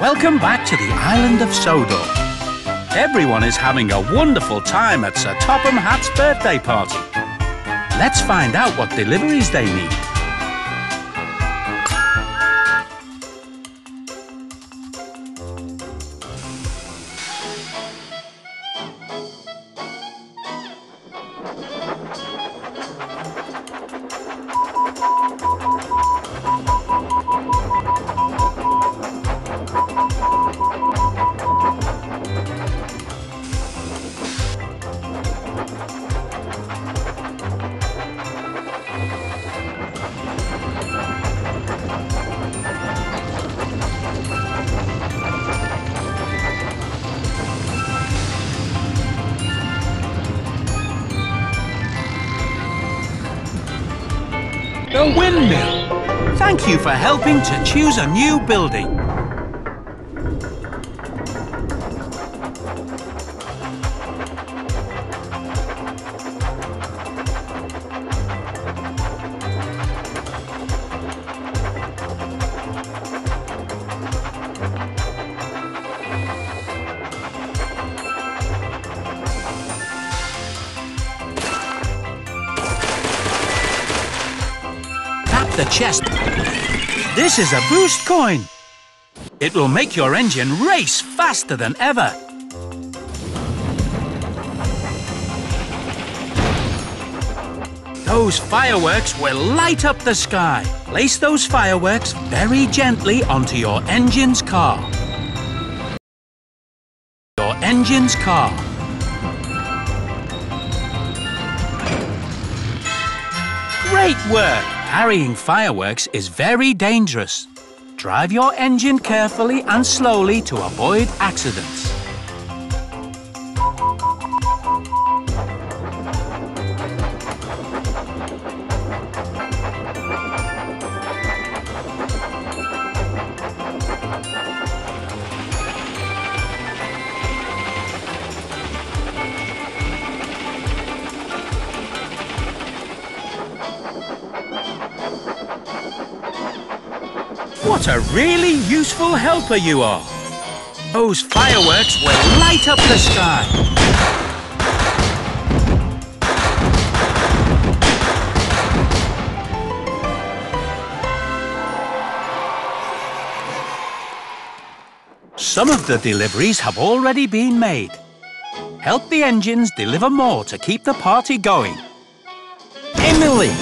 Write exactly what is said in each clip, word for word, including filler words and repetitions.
Welcome back to the Island of Sodor. Everyone is having a wonderful time at Sir Topham Hatt's birthday party. Let's find out what deliveries they need. The windmill! Thank you for helping to choose a new building. The chest. This is a boost coin. It will make your engine race faster than ever. Those fireworks will light up the sky. Place those fireworks very gently onto your engine's car. Your engine's car. Great work! Carrying fireworks is very dangerous. Drive your engine carefully and slowly to avoid accidents. What a really useful helper you are! Those fireworks will light up the sky. Some of the deliveries have already been made. Help the engines deliver more to keep the party going. Emily!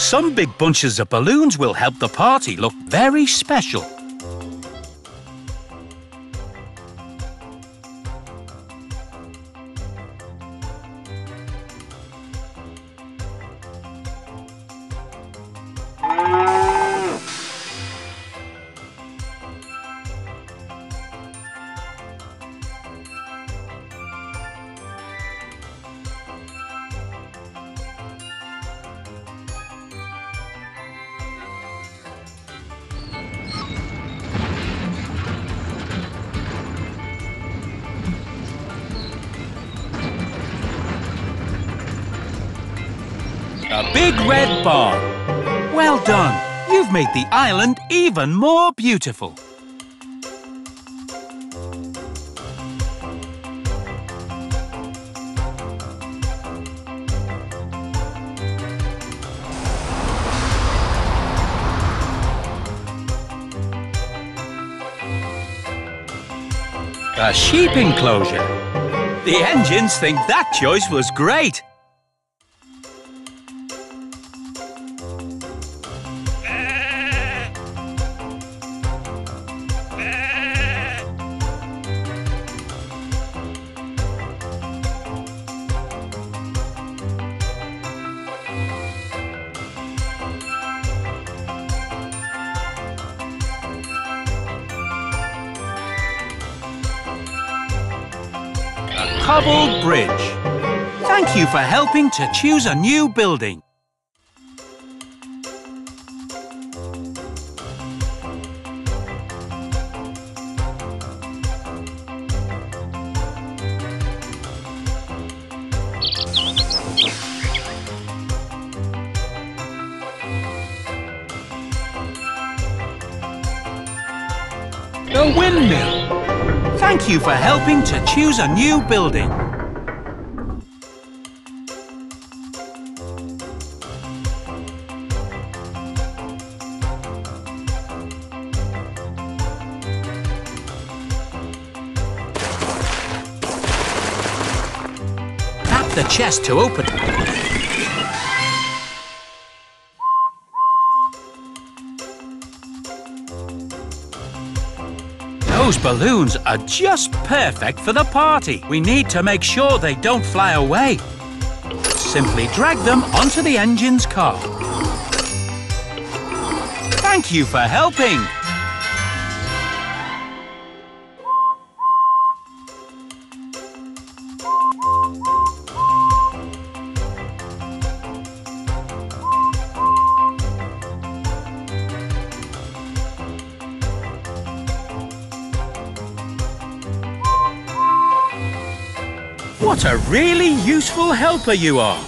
Some big bunches of balloons will help the party look very special. A big red bar. Well done. You've made the island even more beautiful. A sheep enclosure. The engines think that choice was great. Cobbled bridge. Thank you for helping to choose a new building. a windmill. Thank you for helping to choose a new building. Tap the chest to open it. Those balloons are just perfect for the party. We need to make sure they don't fly away. Simply drag them onto the engine's car. Thank you for helping. What a really useful helper you are!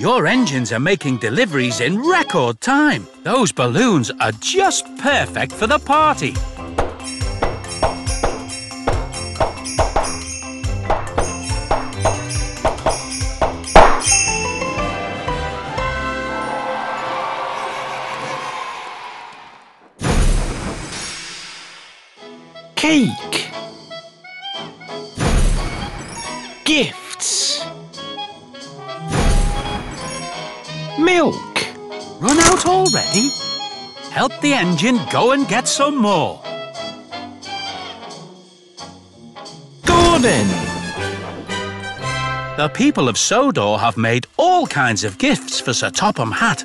Your engines are making deliveries in record time. Those balloons are just perfect for the party. Cake! Gifts. Milk. Run out already? Help the engine go and get some more. Gordon. The people of Sodor have made all kinds of gifts for Sir Topham Hatt.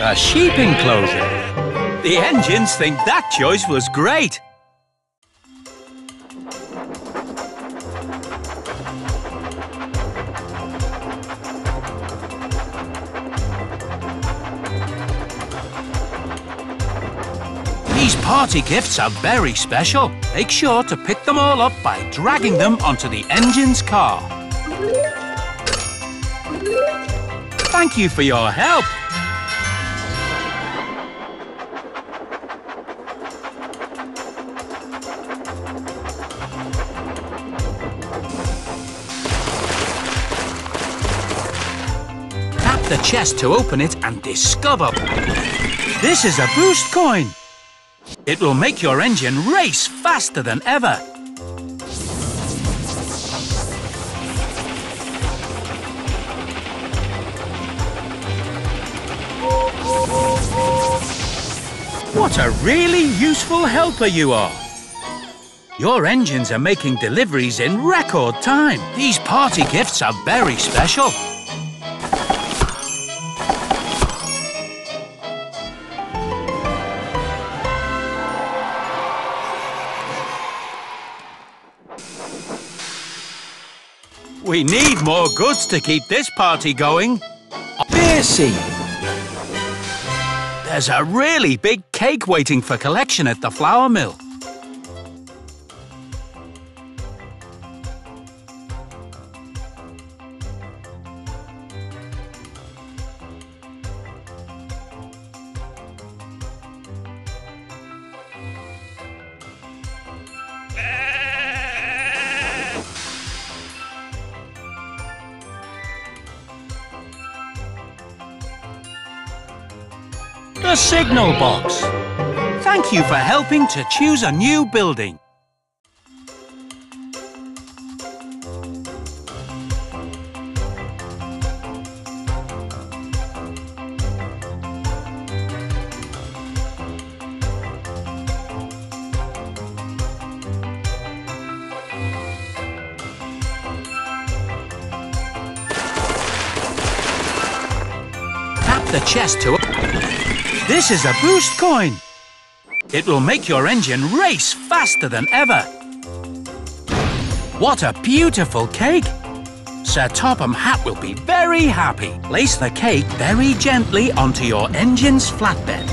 A sheep enclosure. The engines think that choice was great. These party gifts are very special. Make sure to pick them all up by dragging them onto the engine's car. Thank you for your help. The chest to open it and discover. This is a boost coin. It will make your engine race faster than ever. What a really useful helper you are. Your engines are making deliveries in record time. These party gifts are very special. We need more goods to keep this party going. Percy! There's a really big cake waiting for collection at the flour mill. The signal box. Thank you for helping to choose a new building. the chest to... This is a boost coin. It will make your engine race faster than ever. What a beautiful cake! Sir Topham Hatt will be very happy. Place the cake very gently onto your engine's flatbed.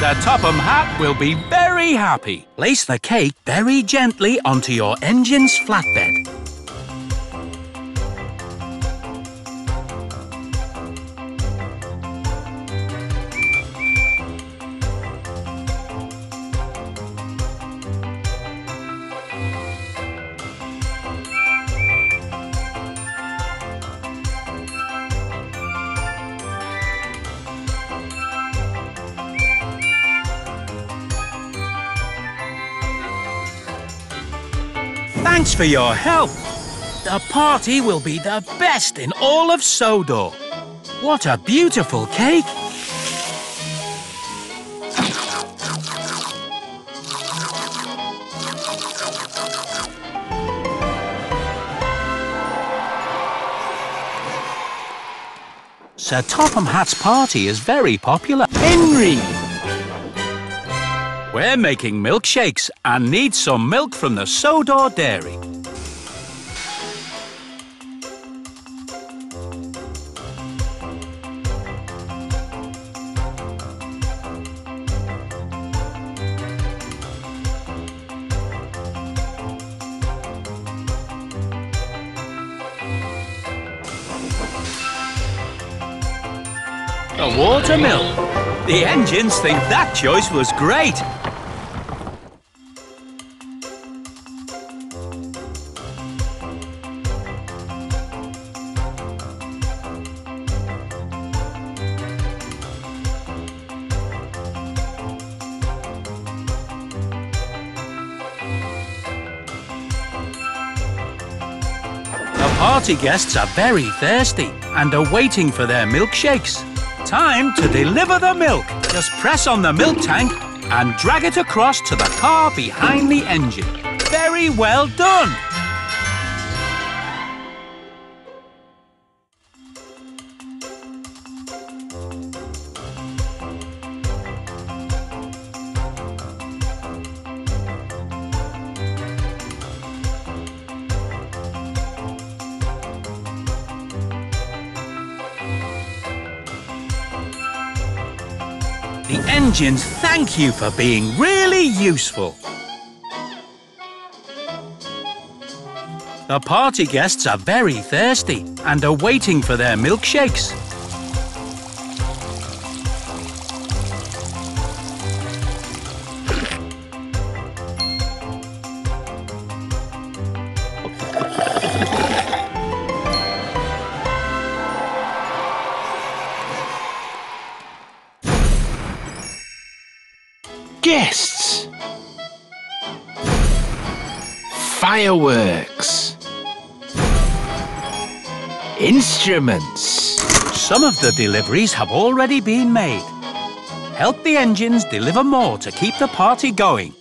Sir Topham Hatt will be very happy. Place the cake very gently onto your engine's flatbed. Thanks for your help. The party will be the best in all of Sodor. What a beautiful cake. Sir Topham Hatt's party is very popular. Henry! We're making milkshakes and need some milk from the Sodor Dairy. The water milk. The engines think that choice was great. Party guests are very thirsty and are waiting for their milkshakes. Time to deliver the milk. Just press on the milk tank and drag it across to the car behind the engine. Very well done! The engines thank you for being really useful. The party guests are very thirsty and are waiting for their milkshakes. Guests! Fireworks! Instruments! Some of the deliveries have already been made. Help the engines deliver more to keep the party going.